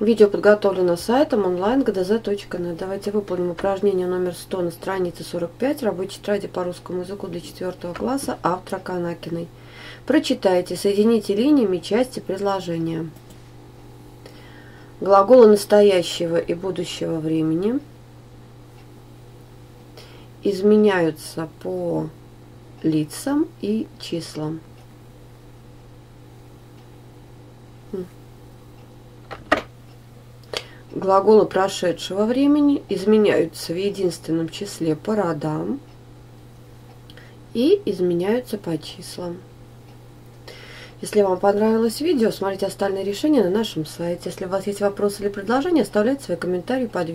Видео подготовлено сайтом онлайн.гдз.нэт. Давайте выполним упражнение номер 100 на странице 45 рабочей тетради по русскому языку до 4 класса автора Канакиной. Прочитайте, соедините линиями части предложения. Глаголы настоящего и будущего времени изменяются по лицам и числам. Глаголы прошедшего времени изменяются в единственном числе по родам и изменяются по числам. Если вам понравилось видео, смотрите остальные решения на нашем сайте. Если у вас есть вопросы или предложения, оставляйте свои комментарии под видео.